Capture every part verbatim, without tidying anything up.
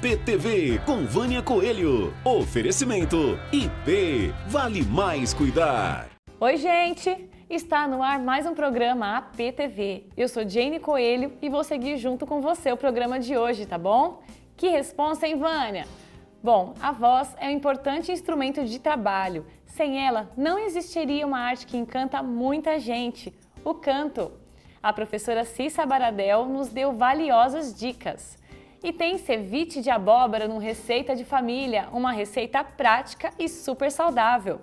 P T V com Vânia Coelho. Oferecimento I P. Vale mais cuidar. Oi, gente! Está no ar mais um programa A P T V. Eu sou Jane Coelho e vou seguir junto com você o programa de hoje, tá bom? Que responsa, hein, Vânia? Bom, a voz é um importante instrumento de trabalho. Sem ela, não existiria uma arte que encanta muita gente, o canto. A professora Cissa Baradel nos deu valiosas dicas. E tem ceviche de abóbora no Receita de Família, uma receita prática e super saudável.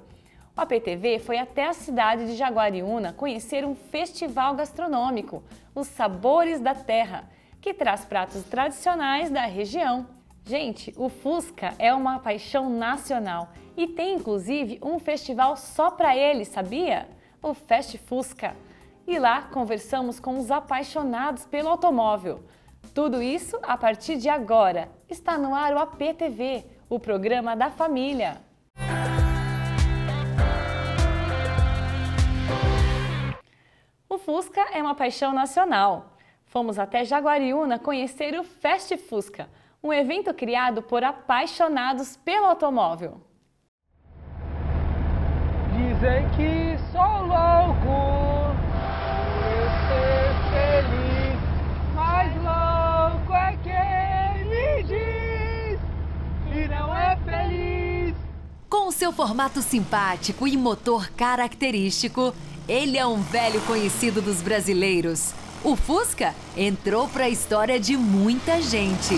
O A P T V foi até a cidade de Jaguariúna conhecer um festival gastronômico, os Sabores da Terra, que traz pratos tradicionais da região. Gente, o Fusca é uma paixão nacional e tem inclusive um festival só para ele, sabia? O Fest Fusca. E lá conversamos com os apaixonados pelo automóvel. Tudo isso a partir de agora. Está no ar o A P T V, o programa da família. O Fusca é uma paixão nacional. Fomos até Jaguariúna conhecer o Fest Fusca, um evento criado por apaixonados pelo automóvel. Dizem que sou louco. Com seu formato simpático e motor característico, ele é um velho conhecido dos brasileiros. O Fusca entrou para a história de muita gente.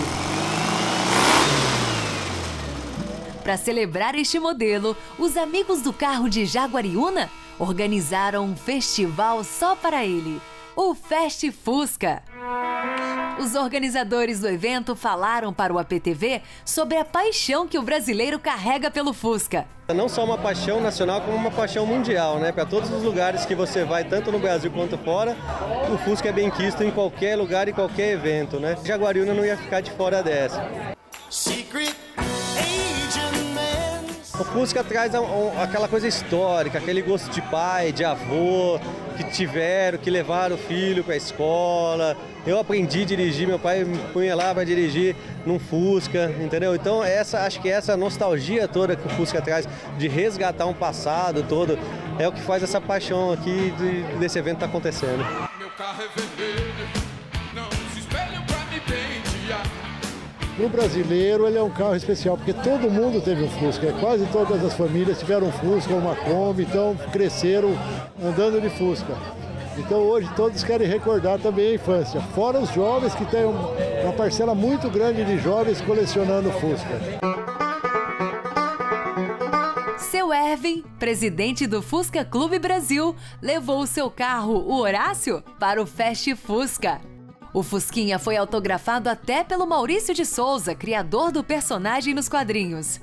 Para celebrar este modelo, os amigos do carro de Jaguariúna organizaram um festival só para ele, o Fest Fusca. Os organizadores do evento falaram para o A P T V sobre a paixão que o brasileiro carrega pelo Fusca. Não só uma paixão nacional, como uma paixão mundial, né? Para todos os lugares que você vai, tanto no Brasil quanto fora, o Fusca é bem quisto em qualquer lugar e qualquer evento, né? Jaguariúna não ia ficar de fora dessa. O Fusca traz aquela coisa histórica, aquele gosto de pai, de avô, que tiveram, que levaram o filho para a escola. Eu aprendi a dirigir, meu pai me punha lá para dirigir num Fusca, entendeu? Então essa, acho que essa nostalgia toda que o Fusca traz, de resgatar um passado todo, é o que faz essa paixão aqui de, desse evento estar tá acontecendo. Meu carro é vermelho, não se espelham pra me pentear. Para o brasileiro, ele é um carro especial, porque todo mundo teve um Fusca, quase todas as famílias tiveram um Fusca, uma Kombi, então cresceram andando de Fusca. Então hoje todos querem recordar também a infância, fora os jovens, que tem uma parcela muito grande de jovens colecionando Fusca. O Erwin, presidente do Fusca Clube Brasil, levou o seu carro, o Horácio, para o Fest Fusca. O Fusquinha foi autografado até pelo Maurício de Souza, criador do personagem nos quadrinhos.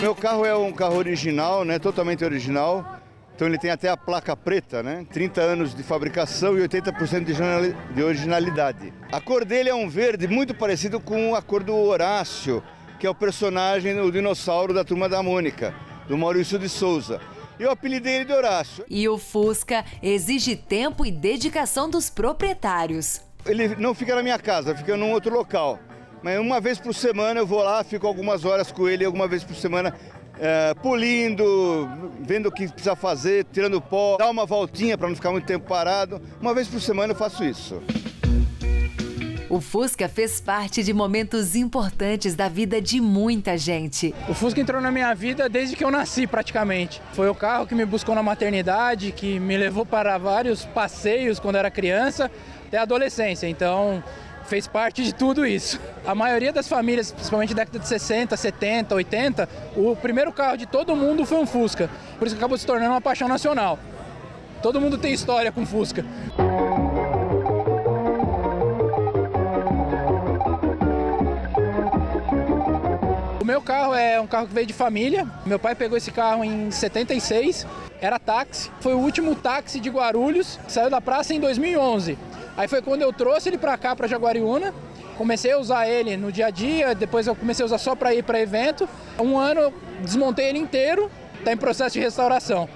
Meu carro é um carro original, né? Totalmente original. Então ele tem até a placa preta, né? trinta anos de fabricação e oitenta por cento de originalidade. A cor dele é um verde muito parecido com a cor do Horácio, que é o personagem, o dinossauro da Turma da Mônica, do Maurício de Souza. Eu apelidei ele de Horácio. E o Fusca exige tempo e dedicação dos proprietários. Ele não fica na minha casa, fica num outro local. Mas uma vez por semana eu vou lá, fico algumas horas com ele, alguma vez por semana é, polindo, vendo o que precisa fazer, tirando pó, dá uma voltinha para não ficar muito tempo parado. Uma vez por semana eu faço isso. O Fusca fez parte de momentos importantes da vida de muita gente. O Fusca entrou na minha vida desde que eu nasci, praticamente. Foi o carro que me buscou na maternidade, que me levou para vários passeios quando era criança, até a adolescência. Então, fez parte de tudo isso. A maioria das famílias, principalmente na década de sessenta, setenta, oitenta, o primeiro carro de todo mundo foi um Fusca. Por isso que acabou se tornando uma paixão nacional. Todo mundo tem história com Fusca. O meu carro é um carro que veio de família. Meu pai pegou esse carro em setenta e seis, era táxi. Foi o último táxi de Guarulhos, saiu da praça em dois mil e onze. Aí foi quando eu trouxe ele para cá, para Jaguariúna. Comecei a usar ele no dia a dia, depois eu comecei a usar só para ir para evento. Um ano eu desmontei ele inteiro, está em processo de restauração.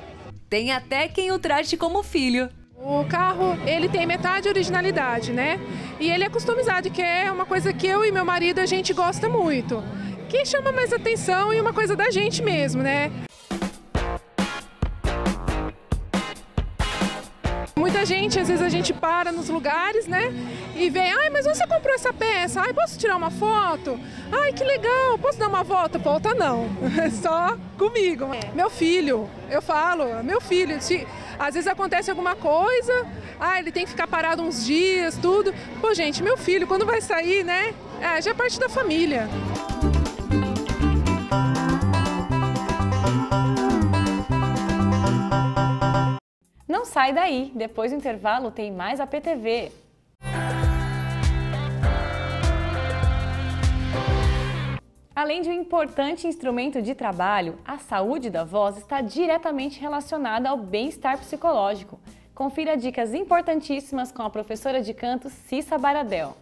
Tem até quem o trate como filho. O carro, ele tem metade originalidade, né? E ele é customizado, que é uma coisa que eu e meu marido, a gente gosta muito. Que chama mais atenção e uma coisa da gente mesmo, né? Muita gente, às vezes a gente para nos lugares, né, e vê, ai, mas você comprou essa peça, ai, posso tirar uma foto? Ai, que legal, posso dar uma volta? Volta não, só comigo. Meu filho, eu falo, meu filho, te... às vezes acontece alguma coisa, ah, ele tem que ficar parado uns dias, tudo. Pô, gente, meu filho, quando vai sair, né, é, já é parte da família. Não sai daí, depois do intervalo tem mais A P T V. Além de um importante instrumento de trabalho, a saúde da voz está diretamente relacionada ao bem-estar psicológico. Confira dicas importantíssimas com a professora de canto Cissa Baradel.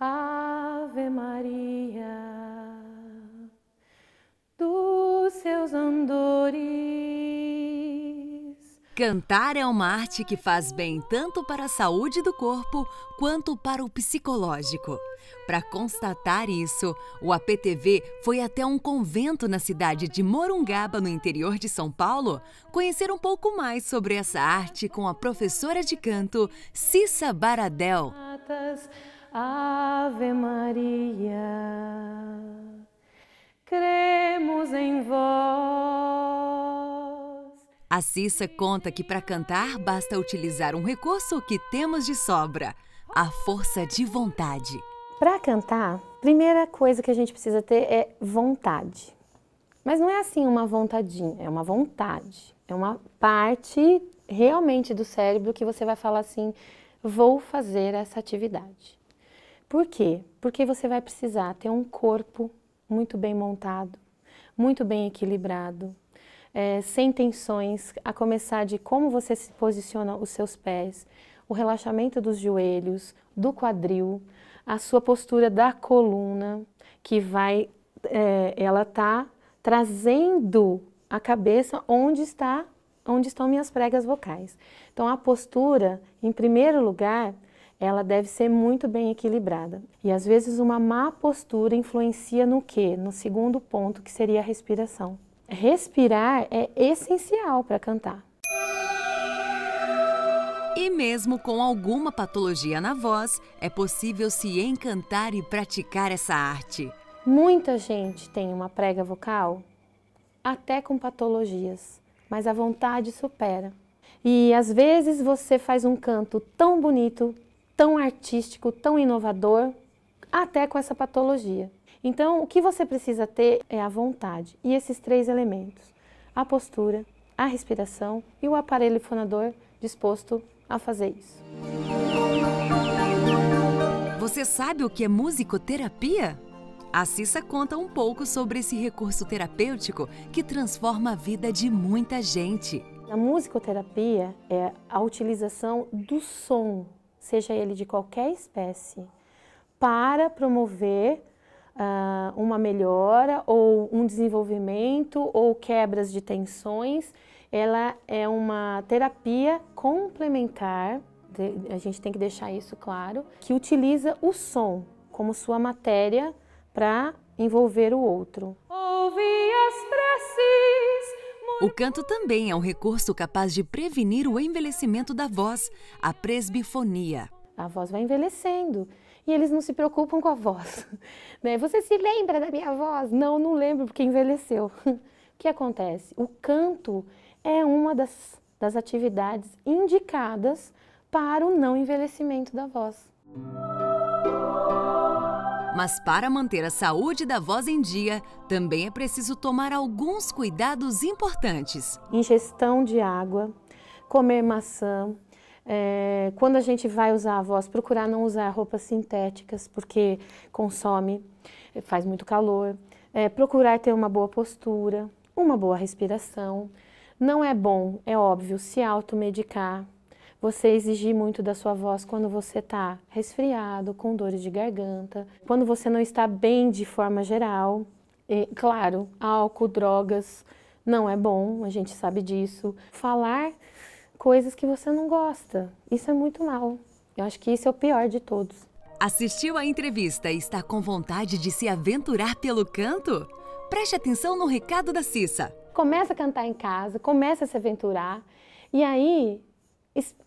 Ave Maria, dos seus andores. Cantar é uma arte que faz bem tanto para a saúde do corpo quanto para o psicológico. Para constatar isso, o A P T V foi até um convento na cidade de Morungaba, no interior de São Paulo, conhecer um pouco mais sobre essa arte com a professora de canto Cissa Baradel. Ave Maria, cremos em vós. A Cissa conta que para cantar basta utilizar um recurso que temos de sobra, a força de vontade. Para cantar, a primeira coisa que a gente precisa ter é vontade. Mas não é assim uma vontadinha, é uma vontade. É uma parte realmente do cérebro que você vai falar assim, vou fazer essa atividade. Por quê? Porque você vai precisar ter um corpo muito bem montado, muito bem equilibrado. É, sem tensões, a começar de como você se posiciona os seus pés, o relaxamento dos joelhos, do quadril, a sua postura da coluna, que vai, é, ela tá trazendo a cabeça onde está, onde estão minhas pregas vocais. Então a postura, em primeiro lugar, ela deve ser muito bem equilibrada. E às vezes uma má postura influencia no quê? No segundo ponto, que seria a respiração. Respirar é essencial para cantar. E mesmo com alguma patologia na voz, é possível se encantar e praticar essa arte. Muita gente tem uma prega vocal, até com patologias, mas a vontade supera. E às vezes você faz um canto tão bonito, tão artístico, tão inovador, até com essa patologia. Então, o que você precisa ter é a vontade e esses três elementos, a postura, a respiração e o aparelho fonador disposto a fazer isso. Você sabe o que é musicoterapia? A Cissa conta um pouco sobre esse recurso terapêutico que transforma a vida de muita gente. A musicoterapia é a utilização do som, seja ele de qualquer espécie, para promover Uh, uma melhora ou um desenvolvimento ou quebras de tensões. Ela é uma terapia complementar, a gente tem que deixar isso claro, que utiliza o som como sua matéria para envolver o outro. Ouvi as preces. O canto também é um recurso capaz de prevenir o envelhecimento da voz, a presbifonia. A voz vai envelhecendo. E eles não se preocupam com a voz, né? Você se lembra da minha voz? Não, não lembro, porque envelheceu. O que acontece? O canto é uma das, das atividades indicadas para o não envelhecimento da voz. Mas para manter a saúde da voz em dia, também é preciso tomar alguns cuidados importantes. Ingestão de água, comer maçã. É, quando a gente vai usar a voz, procurar não usar roupas sintéticas, porque consome, faz muito calor. É, procurar ter uma boa postura, uma boa respiração. Não é bom, é óbvio, se automedicar. Você exigir muito da sua voz quando você está resfriado, com dores de garganta. Quando você não está bem de forma geral. E, claro, álcool, drogas, não é bom, a gente sabe disso. Falar coisas que você não gosta. Isso é muito mal. Eu acho que isso é o pior de todos. Assistiu à entrevista e está com vontade de se aventurar pelo canto? Preste atenção no recado da Cissa. Começa a cantar em casa, começa a se aventurar e aí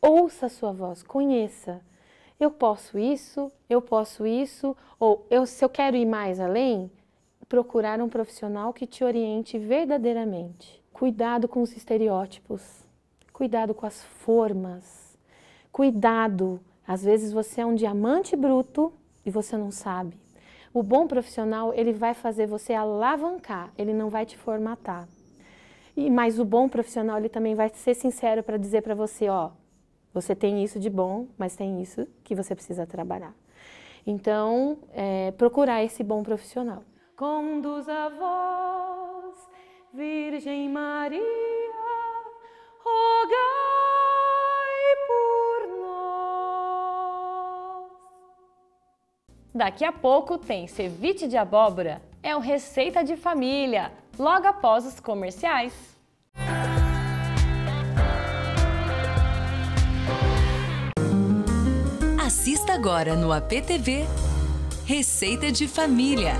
ouça a sua voz, conheça. Eu posso isso, eu posso isso, ou eu, se eu quero ir mais além, procurar um profissional que te oriente verdadeiramente. Cuidado com os estereótipos, cuidado com as formas, cuidado. Às vezes você é um diamante bruto e você não sabe. O bom profissional, ele vai fazer você alavancar, ele não vai te formatar. E, mas o bom profissional, ele também vai ser sincero para dizer para você, ó, você tem isso de bom, mas tem isso que você precisa trabalhar. Então, é, procurar esse bom profissional. Conduz a voz, Virgem Maria, rogai por nós. Daqui a pouco tem ceviche de abóbora, é o Receita de Família, logo após os comerciais. Assista agora no A P T V Receita de Família.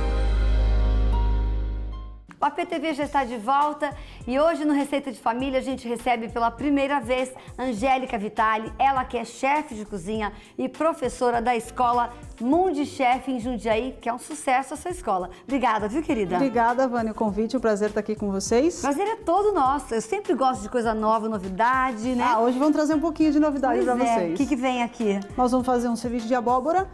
O A P T V já está de volta e hoje no Receita de Família a gente recebe pela primeira vez Angélica Vitali, ela que é chefe de cozinha e professora da escola Mundichef em Jundiaí, que é um sucesso essa escola. Obrigada, viu, querida? Obrigada, Vânia, o convite, um prazer estar aqui com vocês. Prazer é todo nosso, eu sempre gosto de coisa nova, novidade, né? Ah, hoje vamos trazer um pouquinho de novidade para é. vocês. O que, que vem aqui? Nós vamos fazer um ceviche de abóbora.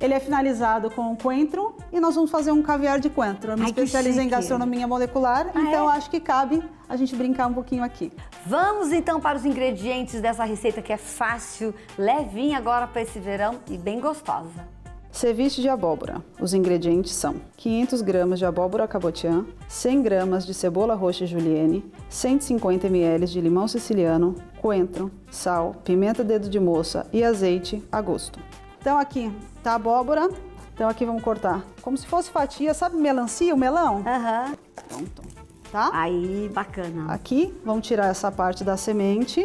Ele é finalizado com coentro e nós vamos fazer um caviar de coentro. Eu me Ai, especializo em gastronomia molecular, ah, então é? acho que cabe a gente brincar um pouquinho aqui. Vamos então para os ingredientes dessa receita que é fácil, levinha agora para esse verão e bem gostosa. Ceviche de abóbora. Os ingredientes são quinhentos gramas de abóbora cabotiã, cem gramas de cebola roxa julienne, cento e cinquenta mililitros de limão siciliano, coentro, sal, pimenta dedo de moça e azeite a gosto. Então aqui tá a abóbora, então aqui vamos cortar como se fosse fatia, sabe melancia, o melão? Aham. Uhum. Pronto, tá? Aí, bacana. Aqui, vamos tirar essa parte da semente.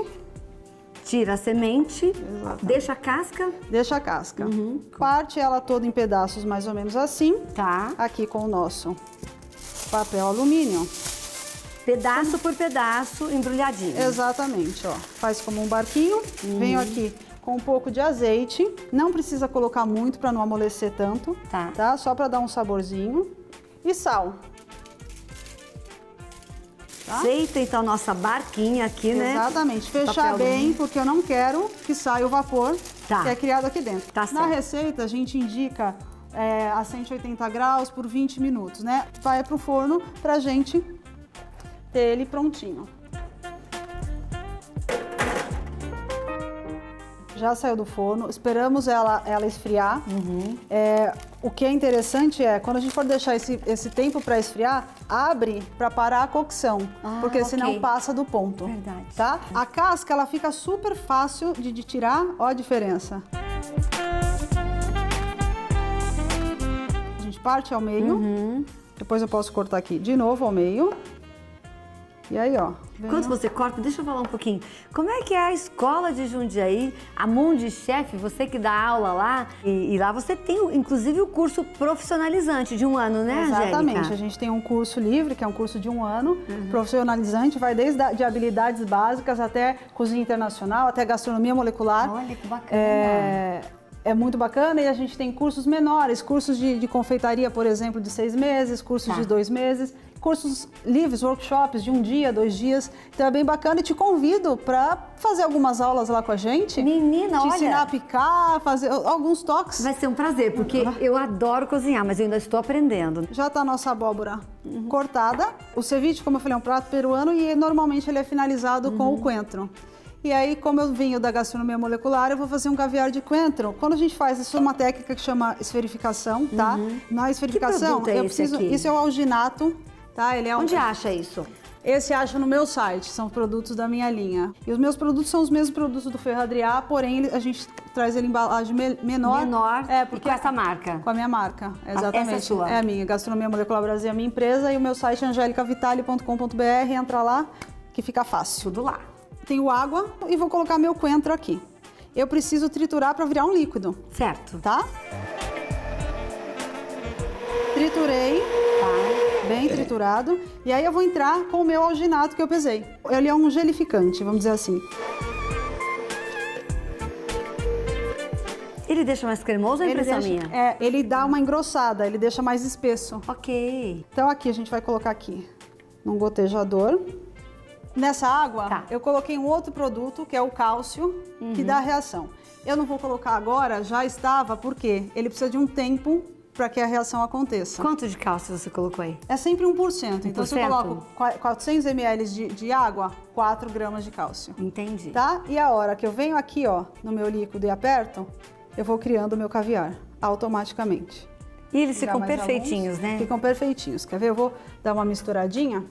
Tira a semente, exatamente. Deixa a casca. Deixa a casca. Uhum. Parte ela toda em pedaços mais ou menos assim. Tá. Aqui com o nosso papel alumínio. Pedaço por pedaço, embrulhadinho. Exatamente, ó. Faz como um barquinho, uhum. Venho aqui com um pouco de azeite, não precisa colocar muito para não amolecer tanto, tá? tá? Só para dar um saborzinho. E sal. Tá? Feita então nossa barquinha aqui, exatamente. Né? Exatamente, fechar bem, porque eu não quero que saia o vapor tá. que é criado aqui dentro. Tá certo. Na receita a gente indica é, a cento e oitenta graus por vinte minutos, né? Vai pro forno pra gente ter ele prontinho. Já saiu do forno, esperamos ela, ela esfriar. Uhum. É, o que é interessante é, quando a gente for deixar esse, esse tempo para esfriar, abre para parar a cocção, ah, porque okay. senão passa do ponto. Verdade. Tá? Uhum. A casca, ela fica super fácil de, de tirar, ó a diferença. A gente parte ao meio, uhum. depois eu posso cortar aqui de novo ao meio. E aí, ó. Enquanto você corta, deixa eu falar um pouquinho. Como é que é a escola de Jundiaí, a Mundichef, você que dá aula lá, e, e lá você tem, inclusive, o curso profissionalizante de um ano, né, Angélica? Exatamente. A gente tem um curso livre, que é um curso de um ano, uhum. profissionalizante, vai desde a, de habilidades básicas até cozinha internacional, até gastronomia molecular. Olha, que bacana. É... É muito bacana e a gente tem cursos menores, cursos de, de confeitaria, por exemplo, de seis meses, cursos tá. de dois meses, cursos livres, workshops de um dia, dois dias. Então é bem bacana e te convido para fazer algumas aulas lá com a gente. Menina, te olha... Te ensinar a picar, fazer alguns toques. Vai ser um prazer, porque eu adoro cozinhar, mas eu ainda estou aprendendo. Já tá a nossa abóbora uhum. cortada. O ceviche, como eu falei, é um prato peruano e normalmente ele é finalizado uhum. com o coentro. E aí, como eu venho da gastronomia molecular, eu vou fazer um caviar de coentro. Quando a gente faz, isso é uma técnica que chama esferificação, tá? Uhum. Na esferificação, que produto é eu preciso. Aqui? Isso é o alginato, tá? Ele é um... Onde acha isso? Esse acha no meu site, são produtos da minha linha. E os meus produtos são os mesmos produtos do Ferro Adriá, porém a gente traz ele em embalagem menor. Menor é, porque... e com essa marca? Com a minha marca, exatamente. Essa é sua? É a minha, Gastronomia Molecular Brasil é a minha empresa e o meu site é angelicavitali ponto com ponto br, entra lá que fica fácil. Tudo lá. tenho água e vou colocar meu coentro aqui. Eu preciso triturar para virar um líquido. Certo. Tá? Triturei, tá? Bem triturado. E aí eu vou entrar com o meu alginato que eu pesei. Ele é um gelificante, vamos dizer assim. Ele deixa mais cremoso ou é impressão minha? É, ele dá uma engrossada, ele deixa mais espesso. Ok. Então aqui, a gente vai colocar aqui num gotejador. Nessa água, tá, eu coloquei um outro produto, que é o cálcio, uhum, que dá a reação. Eu não vou colocar agora, já estava, porque ele precisa de um tempo para que a reação aconteça. Quanto de cálcio você colocou aí? É sempre um por cento. um por cento? Então, se eu coloco quatrocentos mililitros de, de água, quatro gramas de cálcio. Entendi. Tá? E a hora que eu venho aqui, ó, no meu líquido e aperto, eu vou criando o meu caviar, automaticamente. E eles ficam perfeitinhos, né? Ficam perfeitinhos. Quer ver? Eu vou dar uma misturadinha.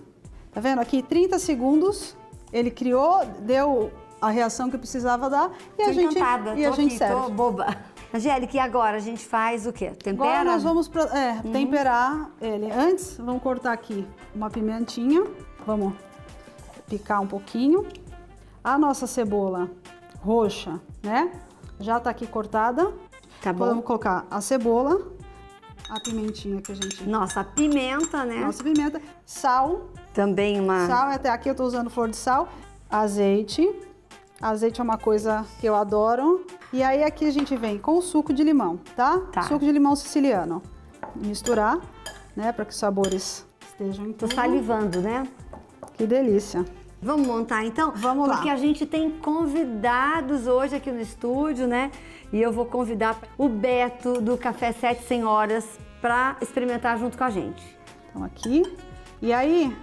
Tá vendo? Aqui, trinta segundos, ele criou, deu a reação que precisava dar e tô a gente, encantada, e tô a gente aqui, serve. Tô boba. Angélica, e agora a gente faz o quê? Tempera? Agora nós vamos pra, é, uhum. temperar ele. Antes, vamos cortar aqui uma pimentinha, vamos picar um pouquinho. A nossa cebola roxa, né? Já tá aqui cortada. Tá bom. Vamos colocar a cebola, a pimentinha que a gente... Nossa, pimenta, né? Nossa pimenta. Sal. Também uma... Sal, até aqui eu tô usando flor de sal. Azeite. Azeite é uma coisa que eu adoro. E aí aqui a gente vem com o suco de limão, tá? Tá. Suco de limão siciliano. Misturar, né? Para que os sabores estejam em tudo. Tô salivando, né? Que delícia. Vamos montar, então? Vamos lá. Porque a gente tem convidados hoje aqui no estúdio, né? E eu vou convidar o Beto do Café Sete Senhoras para experimentar junto com a gente. Então aqui. E aí...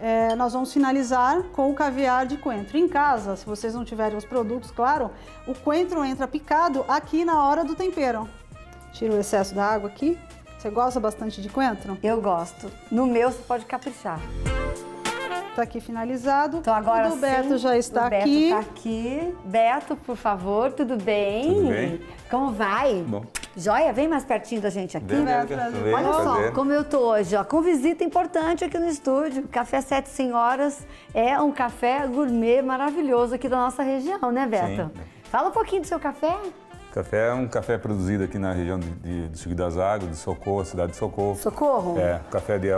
É, nós vamos finalizar com o caviar de coentro. Em casa, se vocês não tiverem os produtos, claro, o coentro entra picado aqui na hora do tempero. Tira o excesso da água aqui. Você gosta bastante de coentro? Eu gosto. No meu, você pode caprichar. Tá aqui finalizado. Então agora o Beto sim, já está o Beto aqui. Beto tá aqui. Beto, por favor, tudo bem? Tudo bem. Como vai? Bom. Joia, vem mais pertinho da gente aqui. Bem, Beto, bem, olha só prazer. Como eu tô hoje, ó, com visita importante aqui no estúdio. Café Sete Senhoras é um café gourmet maravilhoso aqui da nossa região, né, Beto? Sim. Fala um pouquinho do seu café. O café é um café produzido aqui na região de, de, do Circuito das Águas, de Socorro, cidade de Socorro. Socorro? É, café de,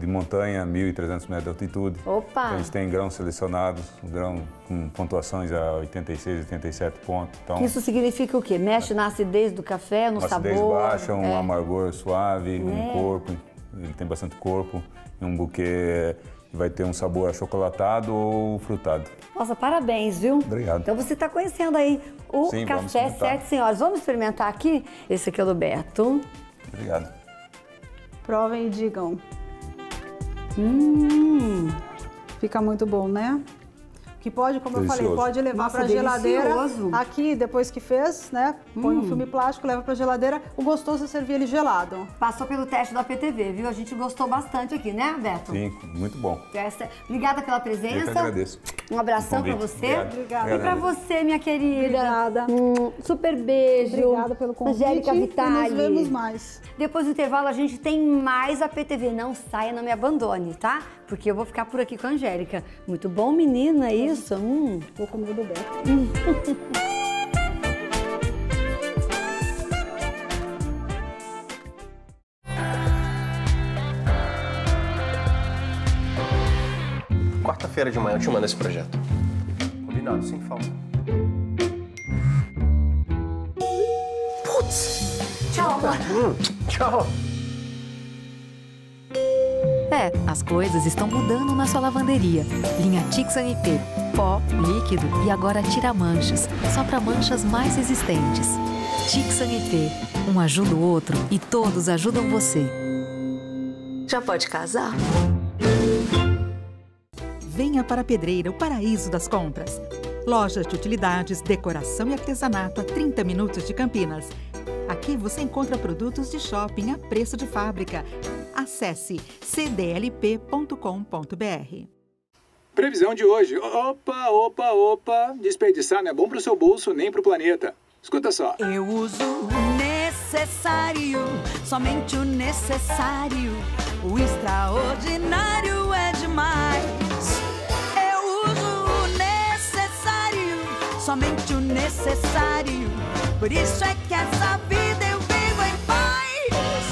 de montanha, mil e trezentos metros de altitude. Opa! Então, a gente tem grãos selecionados, grão com pontuações a oitenta e seis, oitenta e sete pontos. Então, isso significa o quê? Mexe na acidez do café, no sabor? Acidez baixa, um é. amargor suave, é. um corpo, ele tem bastante corpo, um buquê... Vai ter um sabor achocolatado ou frutado. Nossa, parabéns, viu? Obrigado. Então você está conhecendo aí o Sim, Café Sete Senhoras. Vamos experimentar aqui? Esse aqui é o do Beto. Obrigado. Provem e digam. Hum, fica muito bom, né? Que pode, como delicioso. eu falei, pode levar para geladeira. Aqui, depois que fez, né? Põe hum. um filme plástico, leva para geladeira. O gostoso é servir ele gelado. Passou pelo teste da P T V, viu? A gente gostou bastante aqui, né, Beto? Sim, muito bom. Essa... Obrigada pela presença. Eu que agradeço. Um abração para você. Obrigado. Obrigada. E para você, minha querida. Obrigada. Um super beijo. Obrigada pelo convite. Angélica Vitali. E nos vemos mais. Depois do intervalo, a gente tem mais a P T V. Não saia, não me abandone, tá? Porque eu vou ficar por aqui com a Angélica. Muito bom, menina, isso? Hum. Vou comer do Beto. Hum. Quarta-feira de manhã eu te mando esse projeto. Combinado, sem falta. Putz! Tchau, hum, tchau. É, as coisas estão mudando na sua lavanderia. Linha Tixan R P. Pó, líquido e agora tira manchas. Só para manchas mais resistentes. Tixan R P. Um ajuda o outro e todos ajudam você. Já pode casar? Venha para Pedreira, o paraíso das compras. Lojas de utilidades, decoração e artesanato a trinta minutos de Campinas. Aqui você encontra produtos de shopping a preço de fábrica. Acesse c d l p ponto com ponto b r. Previsão de hoje. Opa, opa, opa. Desperdiçar não é bom para o seu bolso nem para o planeta. Escuta só. Eu uso o necessário, somente o necessário. O extraordinário é demais. Eu uso o necessário. somente o necessário. Por isso é que essa vida eu vivo em paz.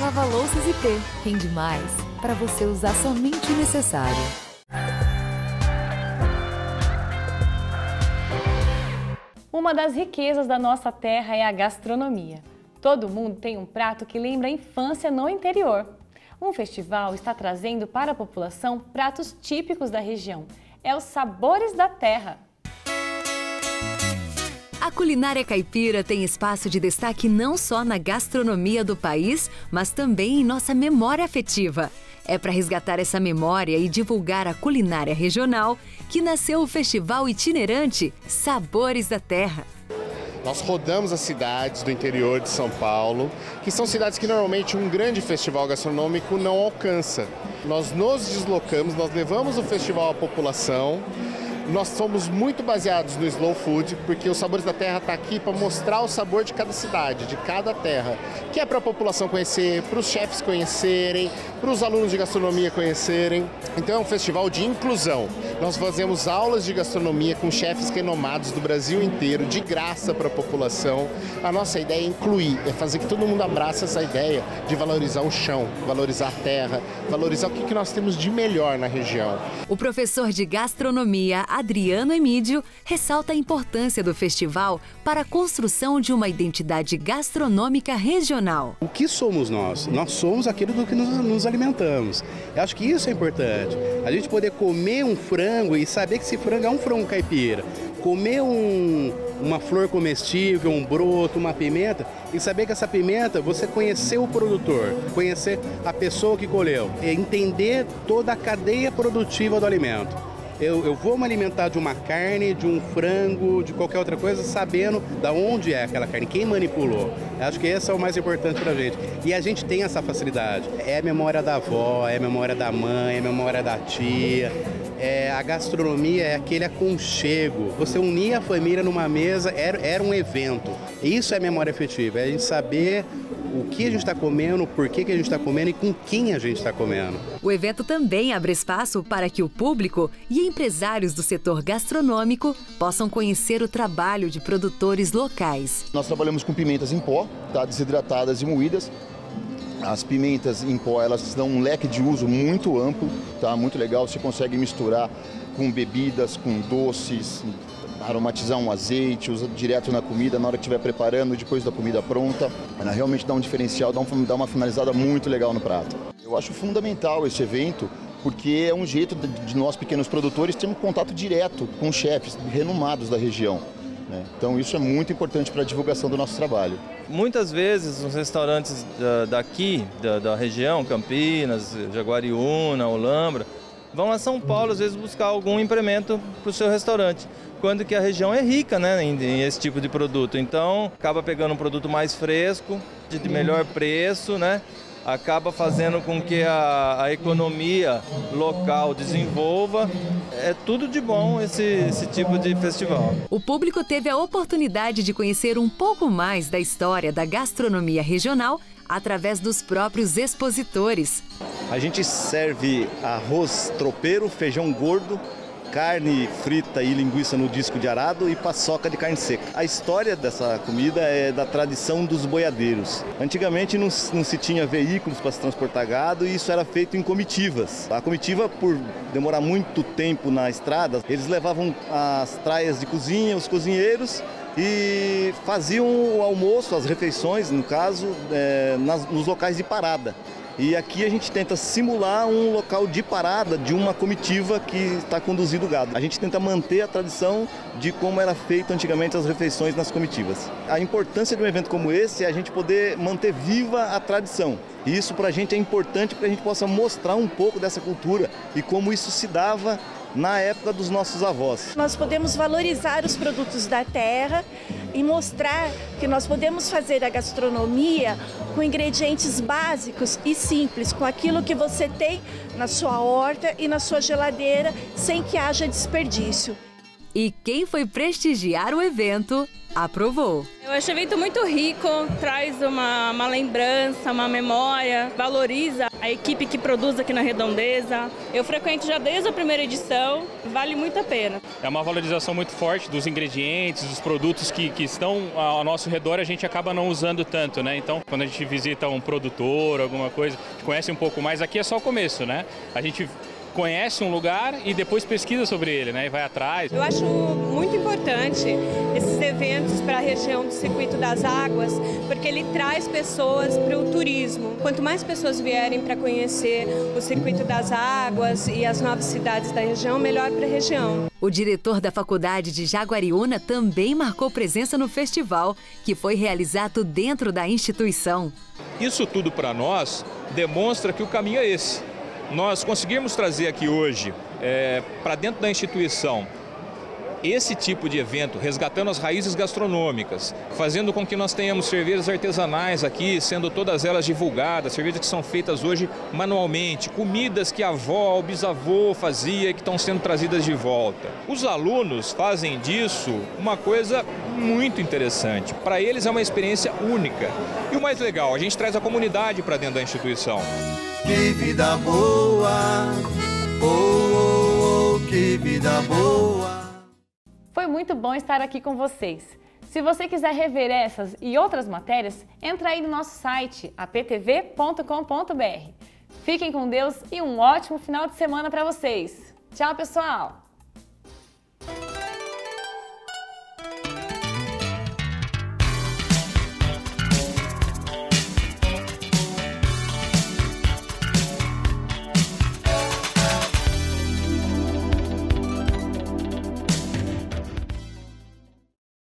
Lava louças I P, rende mais para você usar somente o necessário. Uma das riquezas da nossa terra é a gastronomia. Todo mundo tem um prato que lembra a infância no interior. Um festival está trazendo para a população pratos típicos da região. É os Sabores da Terra. A culinária caipira tem espaço de destaque não só na gastronomia do país, mas também em nossa memória afetiva. É para resgatar essa memória e divulgar a culinária regional que nasceu o festival itinerante Sabores da Terra. Nós rodamos as cidades do interior de São Paulo, que são cidades que normalmente um grande festival gastronômico não alcança. Nós nos deslocamos, nós levamos o festival à população, nós somos muito baseados no Slow Food, porque os Sabores da Terra está aqui para mostrar o sabor de cada cidade, de cada terra, que é para a população conhecer, para os chefes conhecerem, para os alunos de gastronomia conhecerem. Então é um festival de inclusão. Nós fazemos aulas de gastronomia com chefes renomados do Brasil inteiro, de graça para a população. A nossa ideia é incluir, é fazer que todo mundo abrace essa ideia de valorizar o chão, valorizar a terra, valorizar o que, que nós temos de melhor na região. O professor de gastronomia, Adriano Emídio, ressalta a importância do festival para a construção de uma identidade gastronômica regional. O que somos nós? Nós somos aquilo do que nos, nos alimentamos. Eu acho que isso é importante. A gente poder comer um frango e saber que esse frango é um frango caipira, comer um, uma flor comestível, um broto, uma pimenta e saber que essa pimenta, você conhecer o produtor, conhecer a pessoa que colheu, entender toda a cadeia produtiva do alimento. Eu, eu vou me alimentar de uma carne, de um frango, de qualquer outra coisa, sabendo da onde é aquela carne, quem manipulou. Acho que esse é o mais importante pra gente. E a gente tem essa facilidade. É a memória da avó, é a memória da mãe, é a memória da tia. É, a gastronomia é aquele aconchego. Você unir a família numa mesa era, era um evento. Isso é memória afetiva, é a gente saber o que a gente está comendo, por que, que a gente está comendo e com quem a gente está comendo. O evento também abre espaço para que o público e empresários do setor gastronômico possam conhecer o trabalho de produtores locais. Nós trabalhamos com pimentas em pó, tá? Desidratadas e moídas. As pimentas em pó, elas dão um leque de uso muito amplo, tá? Muito legal, você consegue misturar com bebidas, com doces, aromatizar um azeite, usa direto na comida, na hora que estiver preparando, depois da comida pronta. Ela realmente dá um diferencial, dá uma finalizada muito legal no prato. Eu acho fundamental esse evento, porque é um jeito de nós, pequenos produtores, termos contato direto com chefes renomados da região. Então isso é muito importante para a divulgação do nosso trabalho. Muitas vezes os restaurantes daqui, da, da região, Campinas, Jaguariúna, Holambra, vão a São Paulo às vezes buscar algum implemento para o seu restaurante, quando que a região é rica, né, em, em esse tipo de produto. Então acaba pegando um produto mais fresco, de, de melhor preço, né? Acaba fazendo com que a, a economia local desenvolva. É tudo de bom esse, esse tipo de festival. O público teve a oportunidade de conhecer um pouco mais da história da gastronomia regional através dos próprios expositores. A gente serve arroz tropeiro, feijão gordo, carne frita e linguiça no disco de arado e paçoca de carne seca. A história dessa comida é da tradição dos boiadeiros. Antigamente não, não se tinha veículos para se transportar gado e isso era feito em comitivas. A comitiva, por demorar muito tempo na estrada, eles levavam as traias de cozinha, os cozinheiros, e faziam o almoço, as refeições, no caso, é, nas, nos locais de parada. E aqui a gente tenta simular um local de parada de uma comitiva que está conduzindo o gado. A gente tenta manter a tradição de como era feito antigamente as refeições nas comitivas. A importância de um evento como esse é a gente poder manter viva a tradição. E isso para a gente é importante para que a gente possa mostrar um pouco dessa cultura e como isso se dava na época dos nossos avós. Nós podemos valorizar os produtos da terra e mostrar que nós podemos fazer a gastronomia com ingredientes básicos e simples, com aquilo que você tem na sua horta e na sua geladeira, sem que haja desperdício. E quem foi prestigiar o evento aprovou. Eu achei o evento muito rico, traz uma, uma lembrança, uma memória, valoriza a equipe que produz aqui na Redondeza. Eu frequento já desde a primeira edição, vale muito a pena. É uma valorização muito forte dos ingredientes, dos produtos que, que estão ao nosso redor, a gente acaba não usando tanto, né? Então, quando a gente visita um produtor, alguma coisa, a gente conhece um pouco mais. Aqui é só o começo, né? A gente conhece um lugar e depois pesquisa sobre ele, né? E vai atrás. Eu acho muito importante esses eventos para a região do Circuito das Águas, porque ele traz pessoas para o turismo. Quanto mais pessoas vierem para conhecer o Circuito das Águas e as novas cidades da região, melhor para a região. O diretor da Faculdade de Jaguariúna também marcou presença no festival, que foi realizado dentro da instituição. Isso tudo para nós demonstra que o caminho é esse. Nós conseguimos trazer aqui hoje, é, para dentro da instituição, esse tipo de evento, resgatando as raízes gastronômicas, fazendo com que nós tenhamos cervejas artesanais aqui, sendo todas elas divulgadas, cervejas que são feitas hoje manualmente, comidas que a avó, o bisavô fazia e que estão sendo trazidas de volta. Os alunos fazem disso uma coisa muito interessante. Para eles é uma experiência única. E o mais legal, a gente traz a comunidade para dentro da instituição. Que vida boa, oh, oh, oh, que vida boa. Foi muito bom estar aqui com vocês. Se você quiser rever essas e outras matérias, entra aí no nosso site, a p t v ponto com ponto b r. Fiquem com Deus e um ótimo final de semana para vocês. Tchau, pessoal!